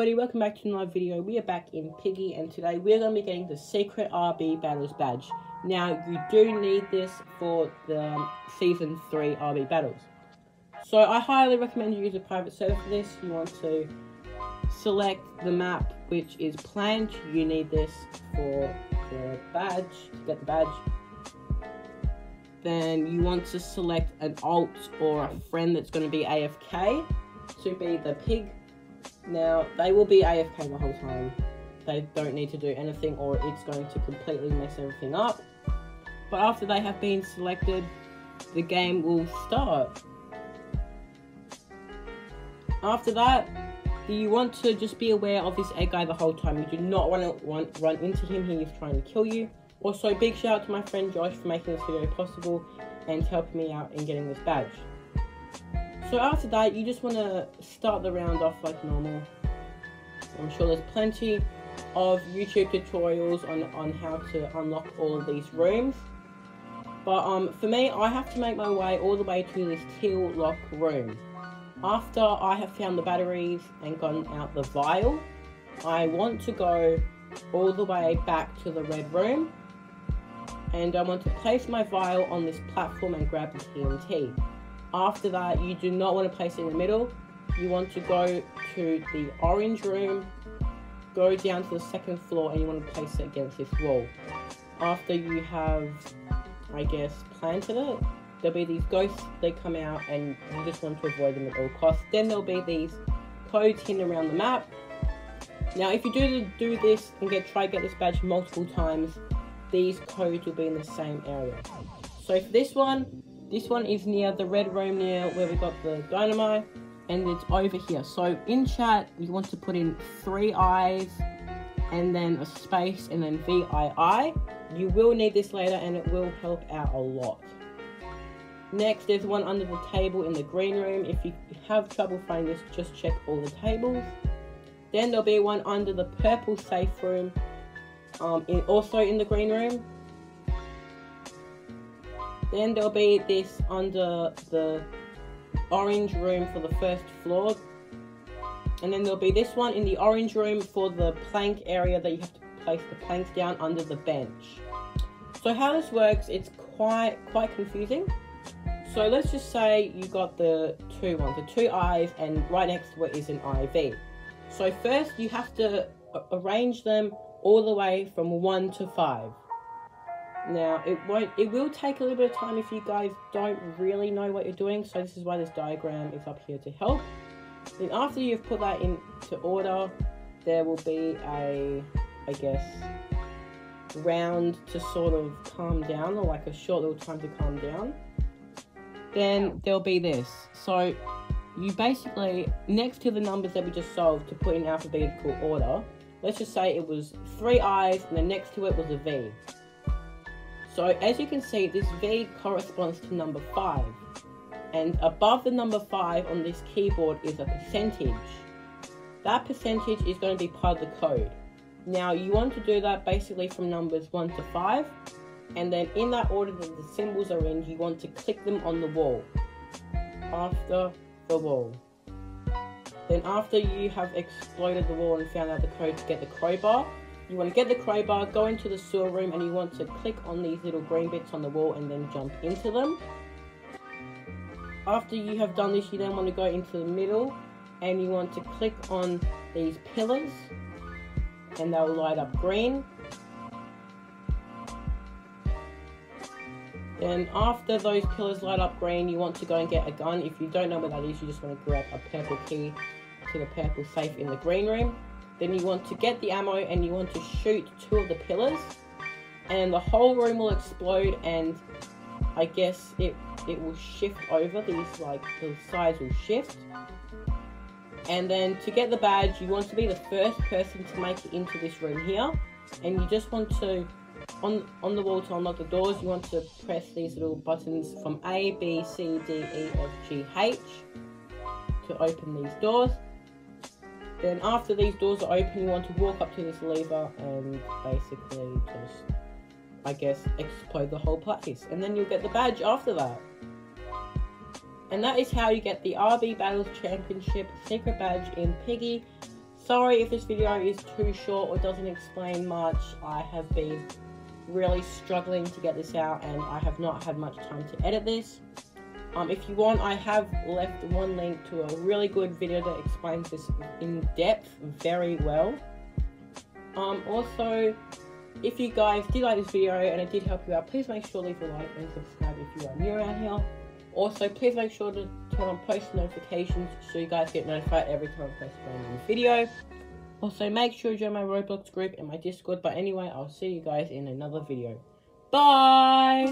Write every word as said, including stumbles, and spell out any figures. everybody, welcome back to another video. We are back in Piggy, and today we're going to be getting the secret R B Battles badge. Now, you do need this for the um, Season three R B Battles. So, I highly recommend you use a private server for this. You want to select the map, which is Plant. You need this for the badge, to get the badge. Then, you want to select an alt or a friend that's going to be A F K, to be the pig. Now, they will be A F K the whole time. They don't need to do anything or it's going to completely mess everything up. But after they have been selected, the game will start. After that, you want to just be aware of this egg guy the whole time. You do not want to run into him. He is trying to kill you. Also, big shout out to my friend Josh for making this video possible and helping me out in getting this badge. So after that, you just want to start the round off like normal. I'm sure there's plenty of YouTube tutorials on, on how to unlock all of these rooms. But um, for me, I have to make my way all the way to this teal lock room. After I have found the batteries and gotten out the vial, I want to go all the way back to the red room. And I want to place my vial on this platform and grab the T N T. After that, you do not want to place it in the middle. You want to go to the orange room, go down to the second floor, and you want to place it against this wall. After you have, I guess, planted it, there'll be these ghosts. They come out, and you just want to avoid them at all costs. Then there'll be these codes hidden around the map. Now, if you do do this and get try to get this badge multiple times, these codes will be in the same area. So for this one, This one is near the red room, near where we got the dynamite, and it's over here. So in chat, you want to put in three I's, and then a space, and then V I I. You will need this later, and it will help out a lot. Next, there's one under the table in the green room. If you have trouble finding this, just check all the tables. Then there'll be one under the purple safe room, um, in, also in the green room. Then there'll be this under the orange room for the first floor. And then there'll be this one in the orange room for the plank area that you have to place the planks down under the bench. So how this works, it's quite quite confusing. So let's just say you got the two ones, the two I's, and right next to it is an I V. So first you have to arrange them all the way from one to five. Now, it won't. It will take a little bit of time if you guys don't really know what you're doing, so this is why this diagram is up here to help. Then after you've put that into order, there will be a, I guess, round to sort of calm down, or like a short little time to calm down. Then there'll be this. So you basically, next to the numbers that we just solved to put in alphabetical order, let's just say it was three I's and then next to it was a V. So as you can see, this V corresponds to number five, and above the number five on this keyboard is a percentage. That percentage is going to be part of the code. Now you want to do that basically from numbers one to five, and then in that order that the symbols are in, you want to click them on the wall, after the wall. Then after you have exploded the wall and found out the code to get the crowbar, you want to get the crowbar, go into the sewer room, and you want to click on these little green bits on the wall and then jump into them. After you have done this, you then want to go into the middle, and you want to click on these pillars, and they'll light up green. Then after those pillars light up green, you want to go and get a gun. If you don't know what that is, you just want to grab a purple key to the purple safe in the green room. Then you want to get the ammo and you want to shoot two of the pillars, and the whole room will explode, and I guess it it will shift over. These like the sides will shift. And then to get the badge, you want to be the first person to make it into this room here, and you just want to on on the wall to unlock the doors. You want to press these little buttons from A, B, C, D, E, F, G, H to open these doors. Then after these doors are open, you want to walk up to this lever and basically just, I guess, explode the whole place. And then you'll get the badge after that. And that is how you get the R B Battles Championship secret badge in Piggy sorry if this video is too short or doesn't explain much. I have been really struggling to get this out and I have not had much time to edit this. Um, if you want, I have left one link to a really good video that explains this in depth very well. Um, also, if you guys did like this video and it did help you out, please make sure to leave a like and subscribe if you are new around here. Also, please make sure to turn on post notifications so you guys get notified every time I post a new video. Also, make sure you join my Roblox group and my Discord. But anyway, I'll see you guys in another video. Bye!